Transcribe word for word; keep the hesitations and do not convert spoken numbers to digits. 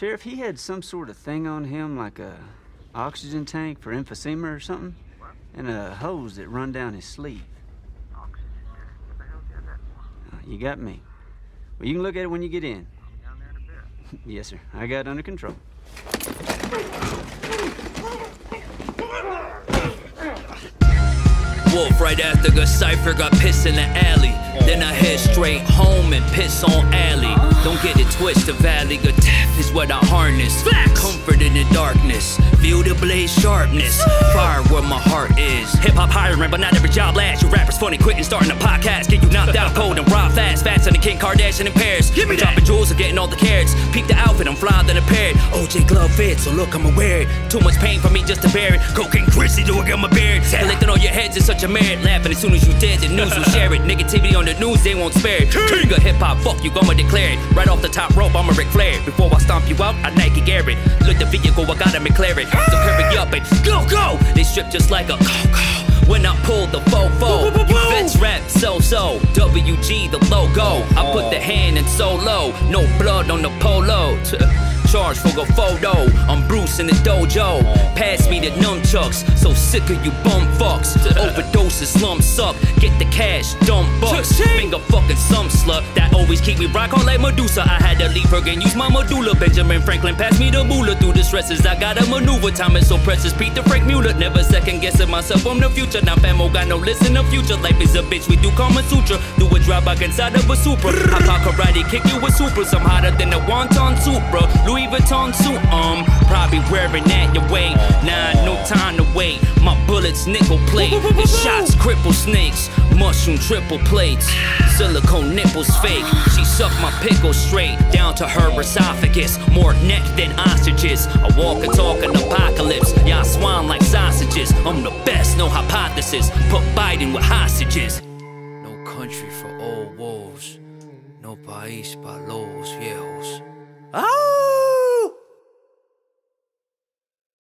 Sheriff, he had some sort of thing on him, like a oxygen tank for emphysema or something, what? And a hose that run down his sleeve. Oxygen tank? What the hell's he on that for? Oh, you got me. Well, you can look at it when you get in. I'll be down there in a bit. Yes, sir. I got it under control. Wolf, right after the cipher got pissed in the alley. Then I head straight home and piss on alley. Don't get it twisted, valley. The tap is what I harness. Flex. Comfort in the darkness. Feel the blaze sharpness. Fire where my heart is. Hip hop hiring, but not every job lasts. You rappers funny, quitting, starting a podcast. Get you knocked out cold and robbed fast. Faster than Kim Kardashian in Paris. Give me dropping jewels and getting all the carrots. Peep the outfit, I'm flyer than a parrot. O J glove fit, so look, I'm aware. Too much pain for me just to bear it. Cocaine Chrissy, do I get my beard? Collecting all your heads is such a merit. Laughing as soon as you dead, the news will share it. Negativity on the news, they won't spare it. King of hip hop, fuck you, I'ma declare it. Right off the top rope, I'm a Ric Flair. Before I stomp you out, I Nike Air it. Look the vehicle, I gotta declare it. So hurry up and go, go. They strip just like a go-go. When I pull the fofo, you vets rap so-so. W G the logo. I put the hand in solo. No blood on the polo. Charge for a photo. I'm Bruce in the dojo. Pass me the nunchucks. So sick of you bum fucks. Overdoses, slump suck. Get the cash, dumb bucks. Finger fucking some slut. That always keep me rock on like Medusa. I had to leave her and use my medulla. Benjamin Franklin pass me the moolah. Through the stresses, I gotta maneuver. Time is so precious. Pete the Frank Mueller. Never second guessing myself. I'm the future. Now famo got no list in the future. Life is a bitch. We do Kama Sutra. Do a drive back inside of a Supra. I pop karate, kick you with Supra. I'm hotter than a wonton soup, bro. Louis Vuitton suit, um, probably wearing that your way. Nah, no time to wait. My bullets nickel plate, the shots cripple snakes, mushroom triple plates, silicone nipples fake. She sucked my pickle straight down to her esophagus. More neck than ostriches. I walk and talk an apocalypse. Y'all swan like sausages. I'm the best, no hypothesis. Put Biden with hostages. No country for old wolves. No país para los.